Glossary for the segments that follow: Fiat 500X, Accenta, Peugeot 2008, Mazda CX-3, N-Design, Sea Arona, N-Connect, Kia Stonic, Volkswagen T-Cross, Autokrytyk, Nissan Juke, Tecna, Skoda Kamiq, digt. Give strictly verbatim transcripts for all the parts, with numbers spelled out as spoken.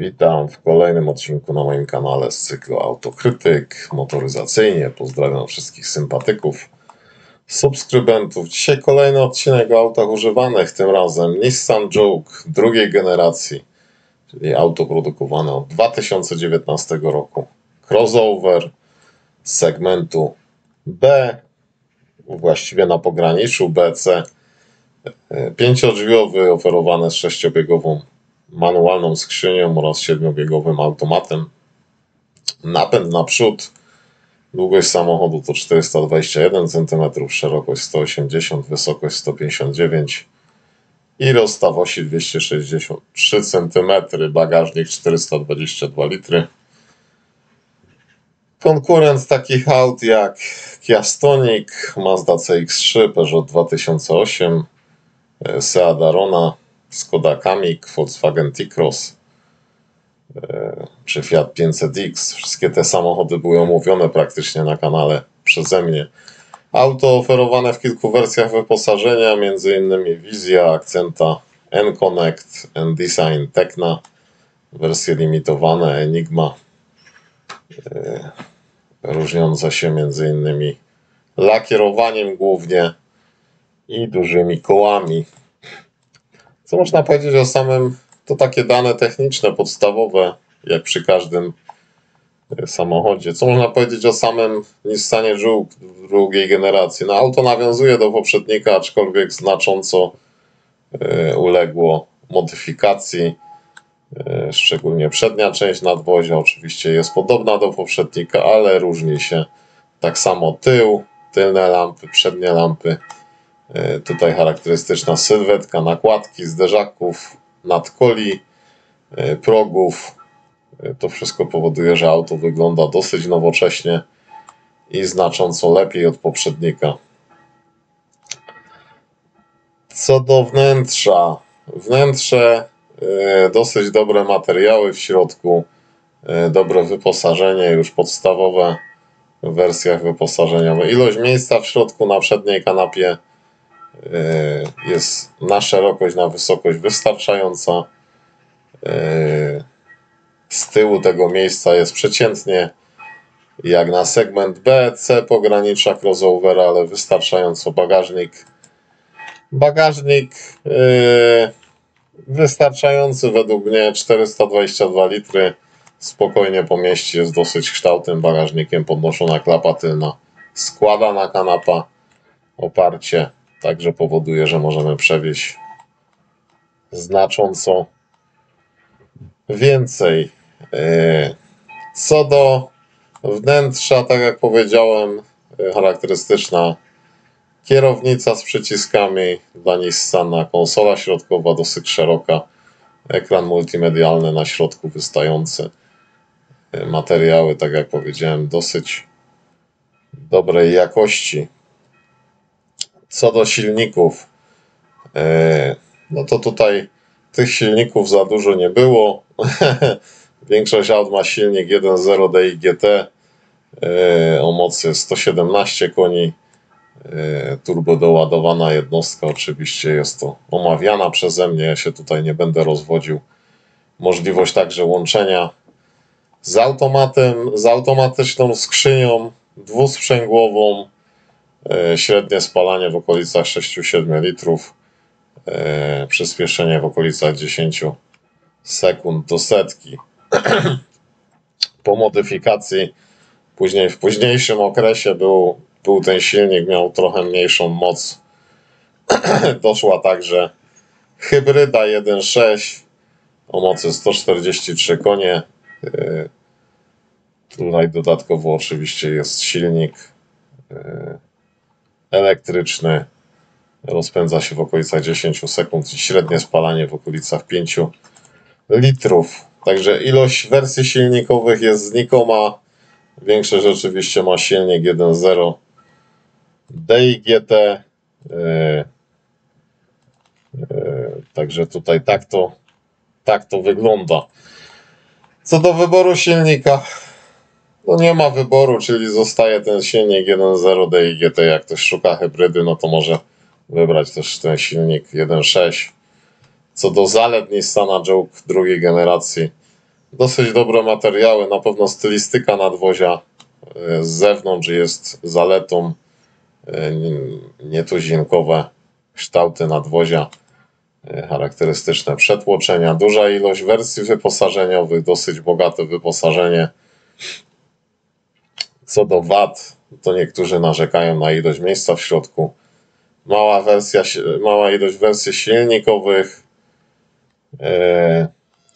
Witam w kolejnym odcinku na moim kanale z cyklu Autokrytyk motoryzacyjnie. Pozdrawiam wszystkich sympatyków, subskrybentów. Dzisiaj kolejny odcinek o autach używanych, tym razem Nissan Juke drugiej generacji, czyli auto produkowane od dwa tysiące dziewiętnastego roku. Crossover z segmentu B, właściwie na pograniczu B C, pięciodrzwiowy, oferowane z sześciobiegową manualną skrzynią oraz siedmiobiegowym automatem. Napęd naprzód, długość samochodu to czterysta dwadzieścia jeden centymetrów, szerokość sto osiemdziesiąt, wysokość sto pięćdziesiąt dziewięć i rozstaw osi dwieście sześćdziesiąt trzy centymetry, bagażnik czterysta dwadzieścia dwa litry. Konkurent takich aut jak Kia Stonic, Mazda C X trzy, Peugeot dwa tysiące osiem, Sea Arona, Skoda Kamiq, Volkswagen T-Cross czy Fiat pięćset X. Wszystkie te samochody były omówione praktycznie na kanale przeze mnie. Auto oferowane w kilku wersjach wyposażenia, między innymi Wizja, Accenta, N-Connect, N-Design, Tecna, wersje limitowane, Enigma, różniąca się między innymi lakierowaniem głównie i dużymi kołami. Co można powiedzieć o samym, to takie dane techniczne, podstawowe, jak przy każdym samochodzie. Co można powiedzieć o samym Nissanie Juke drugiej generacji? No, auto nawiązuje do poprzednika, aczkolwiek znacząco y, uległo modyfikacji. Y, szczególnie przednia część nadwozia oczywiście jest podobna do poprzednika, ale różni się. Tak samo tył, tylne lampy, przednie lampy. Tutaj charakterystyczna sylwetka, nakładki, zderzaków, nadkoli, progów. To wszystko powoduje, że auto wygląda dosyć nowocześnie i znacząco lepiej od poprzednika. Co do wnętrza. Wnętrze, dosyć dobre materiały w środku, dobre wyposażenie, już podstawowe w wersjach wyposażeniowych. Ilość miejsca w środku na przedniej kanapie jest na szerokość, na wysokość wystarczająca. Z tyłu tego miejsca jest przeciętnie jak na segment B, C pogranicza crossovera, ale wystarczająco. Bagażnik bagażnik wystarczający według mnie, czterysta dwadzieścia dwa litry, spokojnie pomieści, jest dosyć kształtnym bagażnikiem, podnoszona klapa tylna, składana kanapa, oparcie. Także powoduje, że możemy przewieźć znacząco więcej. Co do wnętrza, tak jak powiedziałem, charakterystyczna kierownica z przyciskami dla Nissana, konsola środkowa dosyć szeroka, ekran multimedialny na środku wystający, materiały, tak jak powiedziałem, dosyć dobrej jakości. Co do silników, no to tutaj tych silników za dużo nie było. Większość aut ma silnik jeden zero D I G T o mocy sto siedemnaście koni. Turbo doładowana jednostka, oczywiście jest to omawiana przeze mnie, ja się tutaj nie będę rozwodził. Możliwość także łączenia z automatem, z automatyczną skrzynią dwusprzęgłową. Średnie spalanie w okolicach sześć do siedmiu litrów, przyspieszenie w okolicach dziesięć sekund do setki. Po modyfikacji, później w późniejszym okresie był, był ten silnik, miał trochę mniejszą moc. Doszła także hybryda jeden sześć o mocy sto czterdzieści trzy konie. Tutaj dodatkowo oczywiście jest silnik elektryczny, rozpędza się w okolicach dziesięć sekund i średnie spalanie w okolicach pięć litrów. Także ilość wersji silnikowych jest znikoma. Większość oczywiście ma silnik jeden zero D I G T. Yy, yy, także tutaj tak to, tak to wygląda. Co do wyboru silnika, no nie ma wyboru, czyli zostaje ten silnik jeden zero D I G T. Jak ktoś szuka hybrydy, no to może wybrać też ten silnik jeden sześć. Co do zalet Nissana Juke drugiej generacji, Dosyć dobre materiały, na pewno stylistyka nadwozia z zewnątrz jest zaletą, nietuzinkowe kształty nadwozia, charakterystyczne przetłoczenia, duża ilość wersji wyposażeniowych, dosyć bogate wyposażenie. Co do wad, to niektórzy narzekają na ilość miejsca w środku. Mała, wersja, mała ilość wersji silnikowych.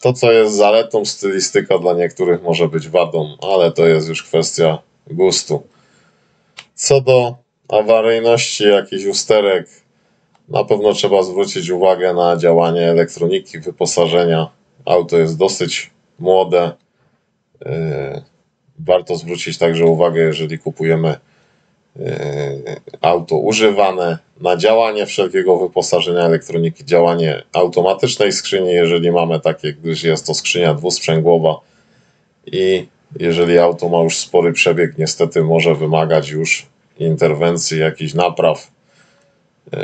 To, co jest zaletą, stylistyka dla niektórych może być wadą, ale to jest już kwestia gustu. Co do awaryjności jakichś usterek, na pewno trzeba zwrócić uwagę na działanie elektroniki, wyposażenia. Auto jest dosyć młode. Warto zwrócić także uwagę, jeżeli kupujemy auto używane, na działanie wszelkiego wyposażenia elektroniki, działanie automatycznej skrzyni, jeżeli mamy takie, gdyż jest to skrzynia dwusprzęgłowa i jeżeli auto ma już spory przebieg, niestety może wymagać już interwencji, jakichś napraw,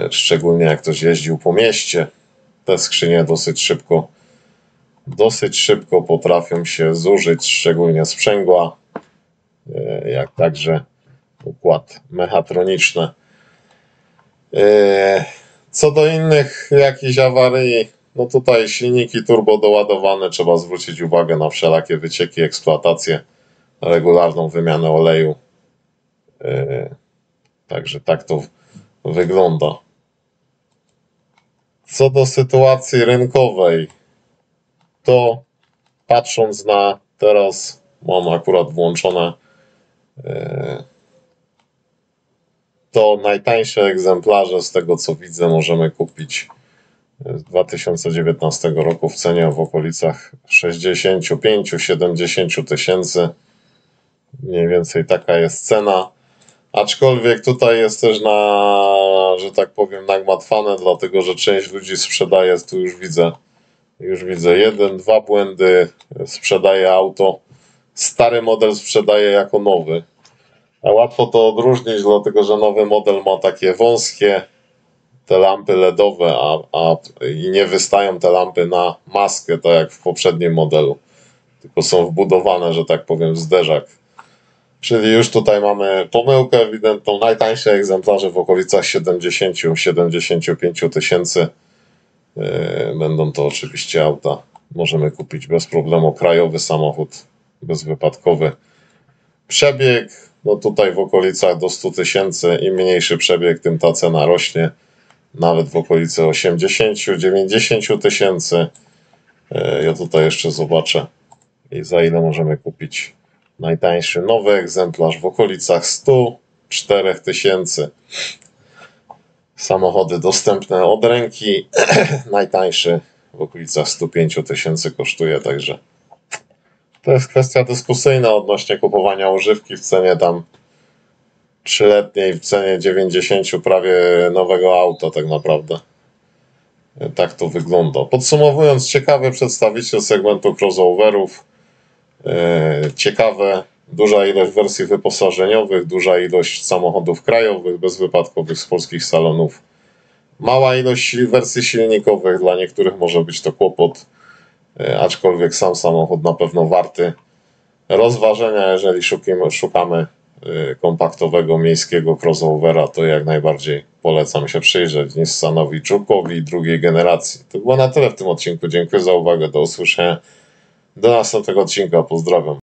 szczególnie jak ktoś jeździł po mieście. Te skrzynie dosyć szybko dosyć szybko potrafią się zużyć, szczególnie sprzęgła, jak także układ mechatroniczny. Co do innych jakichś awarii, no tutaj silniki turbo doładowane, trzeba zwrócić uwagę na wszelakie wycieki, eksploatację, regularną wymianę oleju. Także tak to wygląda. Co do sytuacji rynkowej, to patrząc na teraz, mam akurat włączone to najtańsze egzemplarze, z tego co widzę, możemy kupić z dwa tysiące dziewiętnastego roku w cenie w okolicach sześćdziesięciu pięciu do siedemdziesięciu tysięcy. Mniej więcej taka jest cena. Aczkolwiek tutaj jest też, na, że tak powiem, nagmatwane, dlatego że część ludzi sprzedaje, tu już widzę, już widzę jeden, dwa błędy, sprzedaje auto. Stary model sprzedaje jako nowy. A łatwo to odróżnić, dlatego że nowy model ma takie wąskie te lampy LEDowe, a, a i nie wystają te lampy na maskę, tak jak w poprzednim modelu. Tylko są wbudowane, że tak powiem, w zderzak. Czyli już tutaj mamy pomyłkę ewidentną. Najtańsze egzemplarze w okolicach siedemdziesięciu do siedemdziesięciu pięciu tysięcy. Będą to oczywiście auta. Możemy kupić bez problemu, krajowy samochód bezwypadkowy. Przebieg, no tutaj w okolicach do stu tysięcy. Im mniejszy przebieg, tym ta cena rośnie. Nawet w okolicy osiemdziesięciu do dziewięćdziesięciu tysięcy. Ja tutaj jeszcze zobaczę, i za ile możemy kupić najtańszy nowy egzemplarz w okolicach stu czterech tysięcy. Samochody dostępne od ręki, najtańszy w okolicach stu pięciu tysięcy kosztuje, także to jest kwestia dyskusyjna odnośnie kupowania używki w cenie tam trzyletniej, w cenie dziewięćdziesięciu prawie nowego auta tak naprawdę. Tak to wygląda. Podsumowując, ciekawy przedstawiciel segmentu crossoverów, ciekawe, duża ilość wersji wyposażeniowych, duża ilość samochodów krajowych, bezwypadkowych z polskich salonów, mała ilość wersji silnikowych, dla niektórych może być to kłopot, aczkolwiek sam samochód na pewno warty rozważenia, jeżeli szukamy, szukamy kompaktowego, miejskiego crossovera, to jak najbardziej polecam się przyjrzeć Nissanowi Juke'owi drugiej generacji. To było na tyle w tym odcinku, dziękuję za uwagę, do usłyszenia, do następnego odcinka, pozdrawiam.